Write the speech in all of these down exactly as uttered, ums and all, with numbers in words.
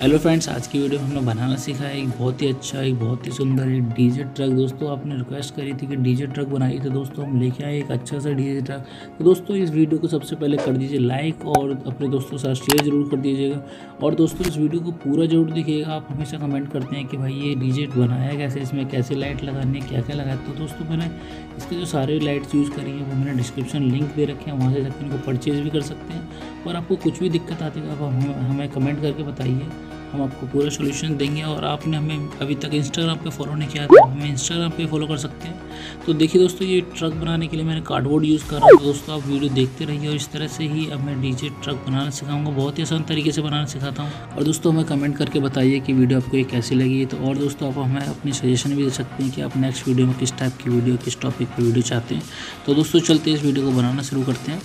Hello friends, आज की video में हमने बनाना सीखा है एक बहुत ही अच्छा, एक बहुत ही सुंदर एक डीजे ट्रक। दोस्तों आपने रिक्वेस्ट करी थी कि डीजे ट्रक बनाइए, तो दोस्तों हम लेके आए एक अच्छा सा डीजे ट्रक। तो दोस्तों इस वीडियो को सबसे पहले कर दीजिए लाइक और अपने दोस्तों के साथ शेयर जरूर कर दीजिएगा। और दोस्तों इस वीडियो को पूरा जरूर देखिएगा। आप हमेशा कमेंट करते हैं कि भाई ये डीजे बनाया कैसे, इसमें कैसे लाइट लगानी है, क्या क्या लगाया। तो दोस्तों मैंने इसके जो सारे लाइट्स यूज़ करी हैं वो मैंने डिस्क्रिप्शन लिंक दे रखे हैं, वहाँ से जाकर इनको परचेज़ भी कर सकते हैं। और आपको कुछ भी दिक्कत आती है तो आप हमें कमेंट करके बताइए, हम आपको पूरा सोल्यूशन देंगे। और आपने हमें अभी तक इंस्टाग्राम पे फॉलो नहीं किया तो हमें इंस्टाग्राम पे फॉलो कर सकते हैं। तो देखिए दोस्तों, ये ट्रक बनाने के लिए मैंने कार्डबोर्ड यूज़ कर रहा हूँ। दोस्तों आप वीडियो देखते रहिए और इस तरह से ही अब मैं डीजे ट्रक बनाना सिखाऊंगा, बहुत ही आसान तरीके से बनाना सिखाता हूँ। और दोस्तों हमें कमेंट करके बताइए कि वीडियो आपको ये कैसी लगी। तो और दोस्तों आप हमें अपनी सजेशन भी दे सकते हैं कि आप नेक्स्ट वीडियो में किस टाइप की वीडियो, किस टॉपिक की वीडियो चाहते हैं। तो दोस्तों चलते इस वीडियो को बनाना शुरू करते हैं।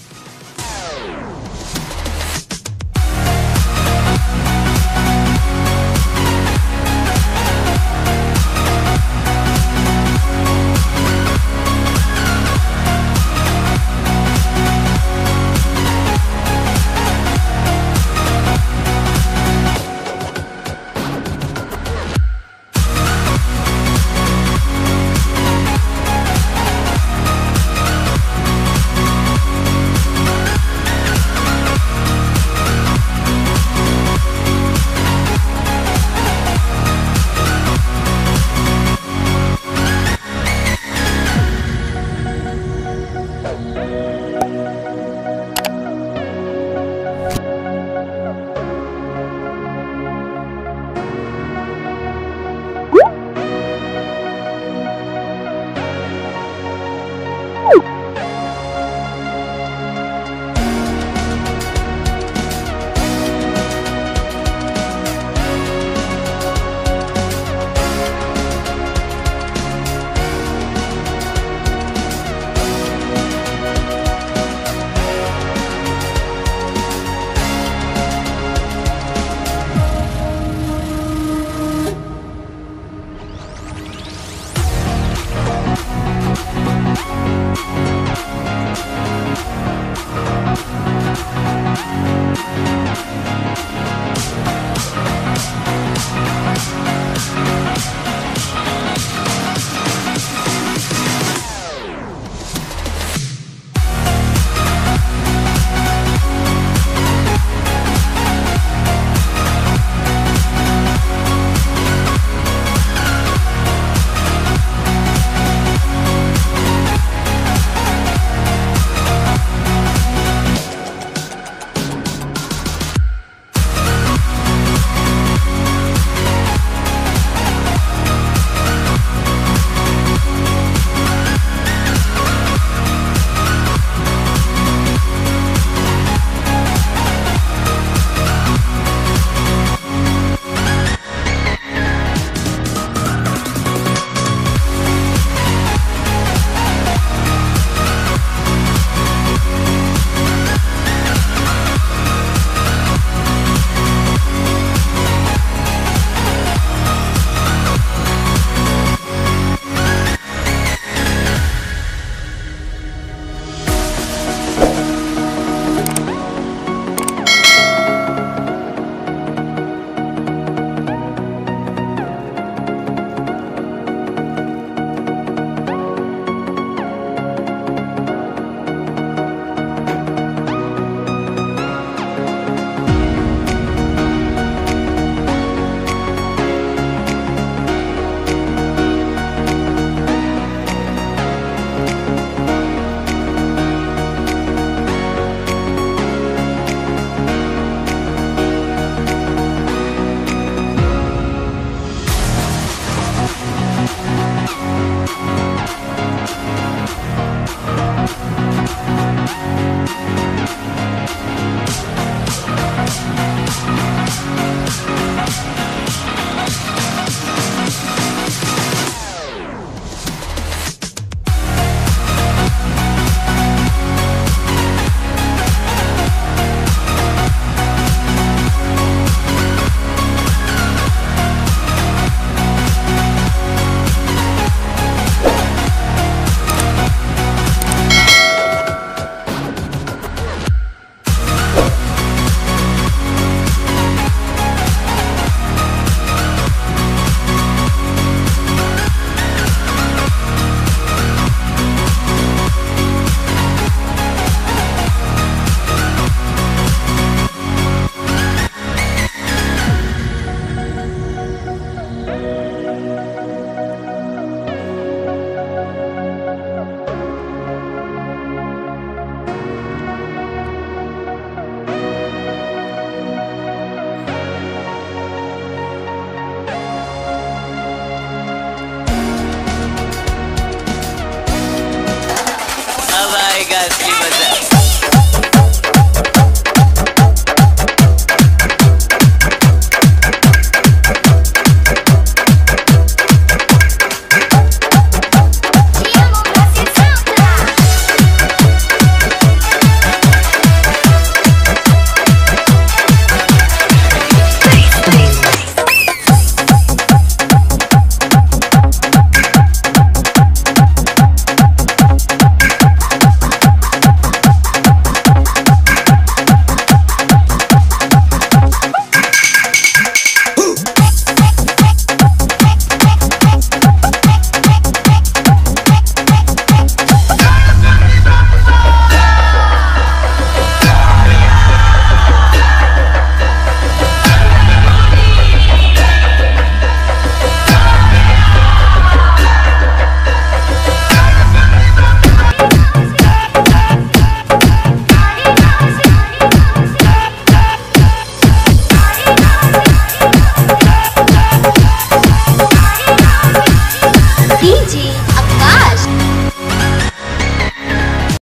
We'll be right back.